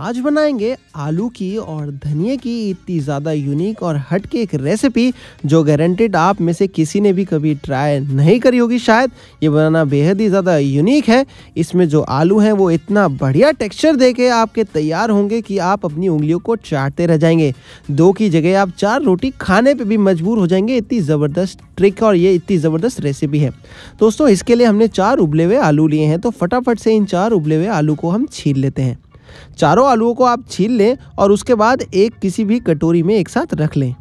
आज बनाएंगे आलू की और धनिया की इतनी ज़्यादा यूनिक और हटके एक रेसिपी जो गारंटेड आप में से किसी ने भी कभी ट्राई नहीं करी होगी शायद। ये बनाना बेहद ही ज़्यादा यूनिक है। इसमें जो आलू हैं वो इतना बढ़िया टेक्सचर देके आपके तैयार होंगे कि आप अपनी उंगलियों को चाटते रह जाएंगे। दो की जगह आप चार रोटी खाने पर भी मजबूर हो जाएंगे, इतनी ज़बरदस्त ट्रिक और ये इतनी ज़बरदस्त रेसिपी है। दोस्तों इसके लिए हमने चार उबले हुए आलू लिए हैं, तो फटाफट से इन चार उबले हुए आलू को हम छील लेते हैं। चारों आलूओं को आप छील लें और उसके बाद एक किसी भी कटोरी में एक साथ रख लें।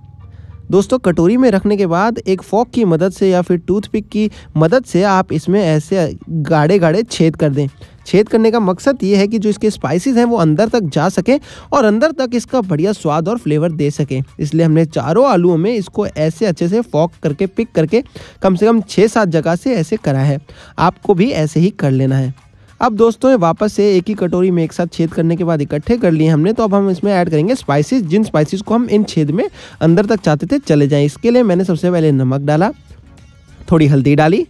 दोस्तों कटोरी में रखने के बाद एक फोक की मदद से या फिर टूथपिक की मदद से आप इसमें ऐसे गाढ़े गाढ़े छेद कर दें। छेद करने का मकसद ये है कि जो इसके स्पाइसेस हैं वो अंदर तक जा सके और अंदर तक इसका बढ़िया स्वाद और फ्लेवर दे सके। इसलिए हमने चारों आलूओं में इसको ऐसे अच्छे से फोक करके पिक करके कम से कम 6-7 जगह से ऐसे करा है। आपको भी ऐसे ही कर लेना है। अब दोस्तों वापस से एक ही कटोरी में एक साथ छेद करने के बाद इकट्ठे कर लिए हमने, तो अब हम इसमें ऐड करेंगे स्पाइसेस, जिन स्पाइसेस को हम इन छेद में अंदर तक चाहते थे चले जाएं। इसके लिए मैंने सबसे पहले नमक डाला, थोड़ी हल्दी डाली,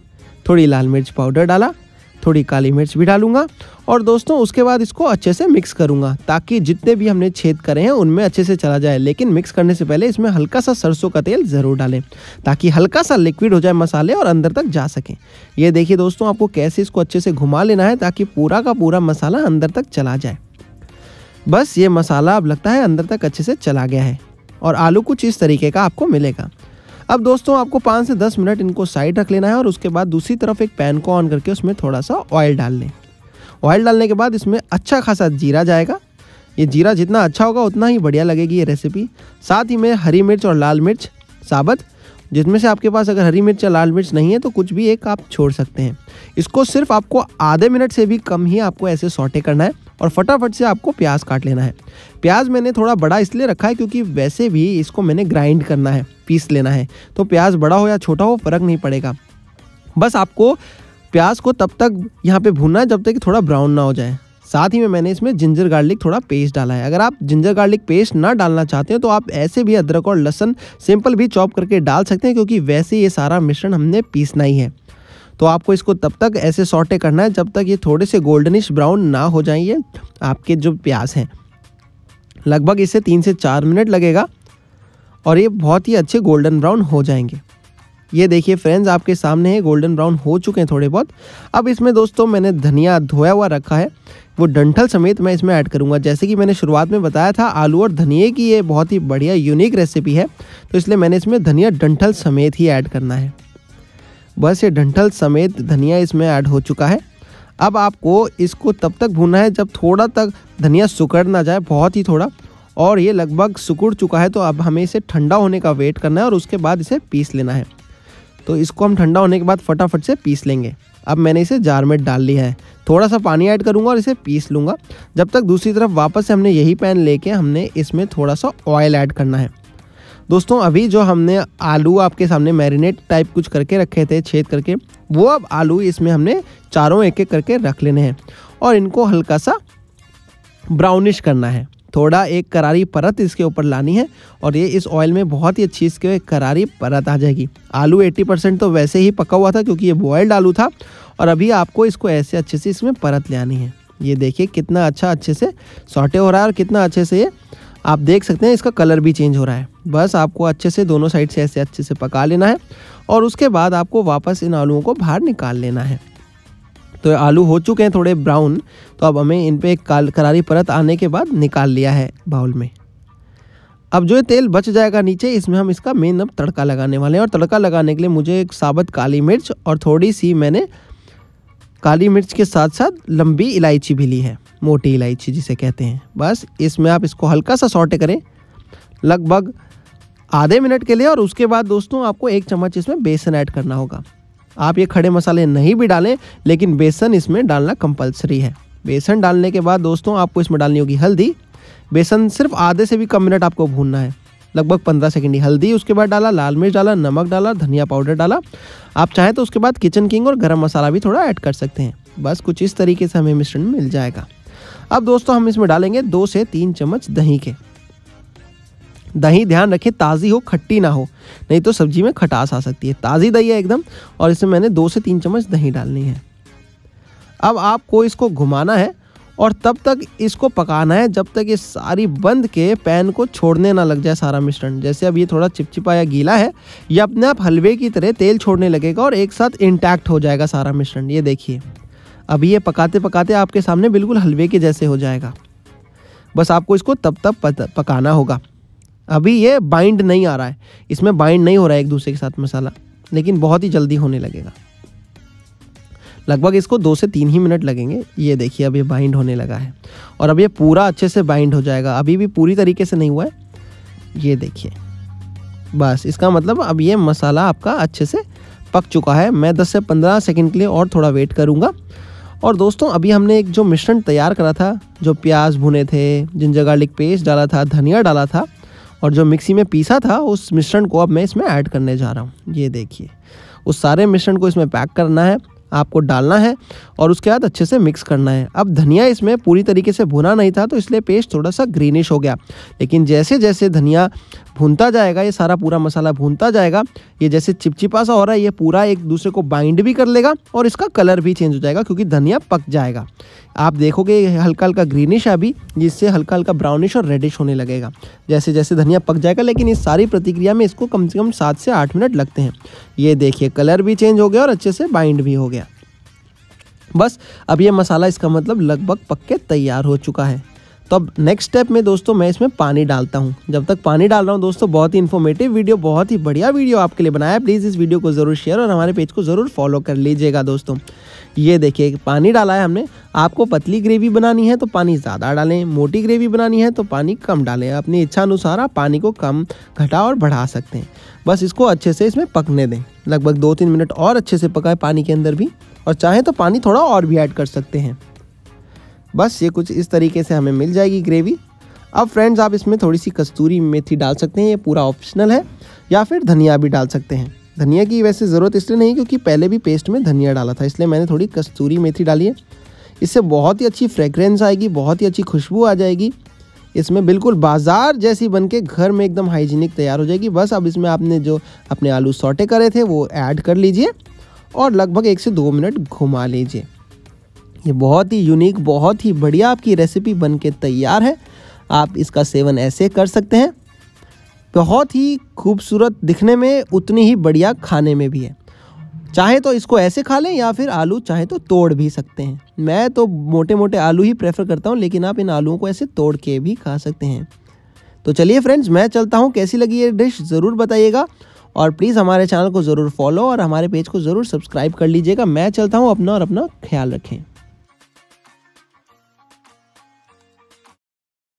थोड़ी लाल मिर्च पाउडर डाला, थोड़ी काली मिर्च भी डालूंगा और दोस्तों उसके बाद इसको अच्छे से मिक्स करूंगा ताकि जितने भी हमने छेद करे हैं उनमें अच्छे से चला जाए। लेकिन मिक्स करने से पहले इसमें हल्का सा सरसों का तेल ज़रूर डालें ताकि हल्का सा लिक्विड हो जाए मसाले और अंदर तक जा सकें। ये देखिए दोस्तों आपको कैसे इसको अच्छे से घुमा लेना है ताकि पूरा का पूरा मसाला अंदर तक चला जाए। बस ये मसाला अब लगता है अंदर तक अच्छे से चला गया है और आलू कुछ इस तरीके का आपको मिलेगा। अब दोस्तों आपको 5 से 10 मिनट इनको साइड रख लेना है और उसके बाद दूसरी तरफ एक पैन को ऑन करके उसमें थोड़ा सा ऑयल डाल लें। ऑयल डालने के बाद इसमें अच्छा खासा जीरा जाएगा। ये जीरा जितना अच्छा होगा उतना ही बढ़िया लगेगी ये रेसिपी। साथ ही में हरी मिर्च और लाल मिर्च साबुत, जिसमें से आपके पास अगर हरी मिर्च या लाल मिर्च नहीं है तो कुछ भी एक आप छोड़ सकते हैं। इसको सिर्फ आपको आधे मिनट से भी कम ही आपको ऐसे सौटे करना है और फटाफट से आपको प्याज काट लेना है। प्याज मैंने थोड़ा बड़ा इसलिए रखा है क्योंकि वैसे भी इसको मैंने ग्राइंड करना है, पीस लेना है, तो प्याज बड़ा हो या छोटा हो फ़र्क नहीं पड़ेगा। बस आपको प्याज को तब तक यहाँ पे भूनना है जब तक कि थोड़ा ब्राउन ना हो जाए। साथ ही में मैंने इसमें जिंजर गार्लिक थोड़ा पेस्ट डाला है। अगर आप जिंजर गार्लिक पेस्ट ना डालना चाहते हैं तो आप ऐसे भी अदरक और लहसुन सिंपल भी चॉप करके डाल सकते हैं क्योंकि वैसे ये सारा मिश्रण हमने पीसना ही है। तो आपको इसको तब तक ऐसे सौटे करना है जब तक ये थोड़े से गोल्डनिश ब्राउन ना हो जाएंगे आपके जो प्याज हैं। लगभग इसे 3 से 4 मिनट लगेगा और ये बहुत ही अच्छे गोल्डन ब्राउन हो जाएंगे। ये देखिए फ्रेंड्स आपके सामने है, गोल्डन ब्राउन हो चुके हैं थोड़े बहुत। अब इसमें दोस्तों मैंने धनिया धोया हुआ रखा है, वो डंठल समेत मैं इसमें ऐड करूंगा। जैसे कि मैंने शुरुआत में बताया था आलू और धनिए की ये बहुत ही बढ़िया यूनिक रेसिपी है, तो इसलिए मैंने इसमें धनिया डंठल समेत ही ऐड करना है। बस ये डंठल समेत धनिया इसमें ऐड हो चुका है। अब आपको इसको तब तक भूनना है जब थोड़ा तक धनिया सिकुड़ ना जाए, बहुत ही थोड़ा, और ये लगभग सिकुड़ चुका है। तो अब हमें इसे ठंडा होने का वेट करना है और उसके बाद इसे पीस लेना है। तो इसको हम ठंडा होने के बाद फटाफट से पीस लेंगे। अब मैंने इसे जार में डाल लिया है, थोड़ा सा पानी ऐड करूंगा और इसे पीस लूँगा। जब तक दूसरी तरफ वापस से हमने यही पैन लेके हमने इसमें थोड़ा सा ऑयल ऐड करना है। दोस्तों अभी जो हमने आलू आपके सामने मैरिनेट टाइप कुछ करके रखे थे छेद करके, वो अब आलू इसमें हमने चारों एक एक करके रख लेने हैं और इनको हल्का सा ब्राउनिश करना है। थोड़ा एक करारी परत इसके ऊपर लानी है और ये इस ऑयल में बहुत ही अच्छी इसके एक करारी परत आ जाएगी। आलू 80% तो वैसे ही पका हुआ था क्योंकि ये बॉयल्ड आलू था और अभी आपको इसको ऐसे अच्छे से इसमें परत ले आनी है। ये देखिए कितना अच्छा अच्छे से सौटे हो रहा है और कितना अच्छे से ये आप देख सकते हैं इसका कलर भी चेंज हो रहा है। बस आपको अच्छे से दोनों साइड से ऐसे अच्छे से पका लेना है और उसके बाद आपको वापस इन आलूओं को बाहर निकाल लेना है। तो आलू हो चुके हैं थोड़े ब्राउन, तो अब हमें इन पर एक करारी परत आने के बाद निकाल लिया है बाउल में। अब जो तेल बच जाएगा नीचे, इसमें हम इसका मेन अब तड़का लगाने वाले हैं और तड़का लगाने के लिए मुझे एक साबुत काली मिर्च और थोड़ी सी मैंने काली मिर्च के साथ साथ लंबी इलायची भी ली है, मोटी इलायची जिसे कहते हैं। बस इसमें आप इसको हल्का सा सौटे करें लगभग आधे मिनट के लिए और उसके बाद दोस्तों आपको 1 चम्मच इसमें बेसन ऐड करना होगा। आप ये खड़े मसाले नहीं भी डालें लेकिन बेसन इसमें डालना कंपलसरी है। बेसन डालने के बाद दोस्तों आपको इसमें डालनी होगी हल्दी। बेसन सिर्फ आधे से भी कम मिनट आपको भूनना है, लगभग 15 सेकंड ही। हल्दी उसके बाद डाला, लाल मिर्च डाला, नमक डाला, धनिया पाउडर डाला। आप चाहें तो उसके बाद किचन किंग और गरम मसाला भी थोड़ा ऐड कर सकते हैं। बस कुछ इस तरीके से हमें मिश्रण मिल जाएगा। अब दोस्तों हम इसमें डालेंगे 2 से 3 चम्मच दही के। दही ध्यान रखें ताज़ी हो, खट्टी ना हो, नहीं तो सब्जी में खटास आ सकती है। ताज़ी दही है एकदम और इसमें मैंने 2 से 3 चम्मच दही डालनी है। अब आपको इसको घुमाना है और तब तक इसको पकाना है जब तक ये सारी बंद के पैन को छोड़ने ना लग जाए सारा मिश्रण। जैसे अब ये थोड़ा चिपचिपा या गीला है, ये अपने आप हलवे की तरह तेल छोड़ने लगेगा और एक साथ इंटैक्ट हो जाएगा सारा मिश्रण। ये देखिए अभी ये पकाते पकाते आपके सामने बिल्कुल हलवे के जैसे हो जाएगा। बस आपको इसको तब तक पकाना होगा। अभी ये बाइंड नहीं आ रहा है, इसमें बाइंड नहीं हो रहा है एक दूसरे के साथ मसाला, लेकिन बहुत ही जल्दी होने लगेगा। लगभग इसको 2 से 3 ही मिनट लगेंगे। ये देखिए अब ये बाइंड होने लगा है और अब ये पूरा अच्छे से बाइंड हो जाएगा। अभी भी पूरी तरीके से नहीं हुआ है, ये देखिए। बस इसका मतलब अब ये मसाला आपका अच्छे से पक चुका है। मैं 10 से 15 सेकंड के लिए और थोड़ा वेट करूँगा। और दोस्तों अभी हमने एक जो मिश्रण तैयार करा था, जो प्याज भुने थे, जिंजर गार्लिक पेस्ट डाला था, धनिया डाला था और जो मिक्सी में पीसा था, उस मिश्रण को अब मैं इसमें ऐड करने जा रहा हूँ। ये देखिए उस सारे मिश्रण को इसमें पैक करना है, आपको डालना है और उसके बाद अच्छे से मिक्स करना है। अब धनिया इसमें पूरी तरीके से भुना नहीं था तो इसलिए पेस्ट थोड़ा सा ग्रीनिश हो गया, लेकिन जैसे जैसे धनिया भूनता जाएगा, ये सारा पूरा मसाला भूनता जाएगा, ये जैसे चिपचिपा सा हो रहा है, ये पूरा एक दूसरे को बाइंड भी कर लेगा और इसका कलर भी चेंज हो जाएगा क्योंकि धनिया पक जाएगा। आप देखोगे हल्का हल्का ग्रीनिश है अभी, जिससे हल्का हल्का ब्राउनिश और रेडिश होने लगेगा जैसे जैसे धनिया पक जाएगा। लेकिन इस सारी प्रतिक्रिया में इसको कम से कम 7 से 8 मिनट लगते हैं। ये देखिए कलर भी चेंज हो गया और अच्छे से बाइंड भी हो गया। बस अब ये मसाला इसका मतलब लगभग पक के तैयार हो चुका है। तो अब नेक्स्ट स्टेप में दोस्तों मैं इसमें पानी डालता हूँ। जब तक पानी डाल रहा हूँ दोस्तों, बहुत ही इन्फॉर्मेटिव वीडियो, बहुत ही बढ़िया वीडियो आपके लिए बनाया है। प्लीज़ इस वीडियो को ज़रूर शेयर और हमारे पेज को ज़रूर फॉलो कर लीजिएगा दोस्तों। ये देखिए पानी डाला है हमने। आपको पतली ग्रेवी बनानी है तो पानी ज़्यादा डालें, मोटी ग्रेवी बनानी है तो पानी कम डालें। अपनी इच्छा अनुसार आप पानी को कम, घटा और बढ़ा सकते हैं। बस इसको अच्छे से इसमें पकने दें, लगभग 2-3 मिनट और अच्छे से पकाएं पानी के अंदर भी, और चाहें तो पानी थोड़ा और भी ऐड कर सकते हैं। बस ये कुछ इस तरीके से हमें मिल जाएगी ग्रेवी। अब फ्रेंड्स आप इसमें थोड़ी सी कस्तूरी मेथी डाल सकते हैं, ये पूरा ऑप्शनल है, या फिर धनिया भी डाल सकते हैं। धनिया की वैसे ज़रूरत इसलिए नहीं क्योंकि पहले भी पेस्ट में धनिया डाला था, इसलिए मैंने थोड़ी कस्तूरी मेथी डाली है। इससे बहुत ही अच्छी फ्रेग्रेंस आएगी, बहुत ही अच्छी खुशबू आ जाएगी इसमें, बिल्कुल बाजार जैसी बनके घर में एकदम हाइजीनिक तैयार हो जाएगी। बस अब इसमें आपने जो अपने आलू सौटे करे थे वो ऐड कर लीजिए और लगभग 1 से 2 मिनट घुमा लीजिए। ये बहुत ही यूनिक, बहुत ही बढ़िया आपकी रेसिपी बनके तैयार है। आप इसका सेवन ऐसे कर सकते हैं, बहुत ही खूबसूरत दिखने में, उतनी ही बढ़िया खाने में भी है। चाहे तो इसको ऐसे खा लें या फिर आलू चाहे तो तोड़ भी सकते हैं। मैं तो मोटे मोटे आलू ही प्रेफर करता हूं, लेकिन आप इन आलूओं को ऐसे तोड़ के भी खा सकते हैं। तो चलिए फ्रेंड्स मैं चलता हूं। कैसी लगी ये डिश ज़रूर बताइएगा और प्लीज़ हमारे चैनल को ज़रूर फॉलो और हमारे पेज को ज़रूर सब्सक्राइब कर लीजिएगा। मैं चलता हूँ, अपना और अपना ख्याल रखें।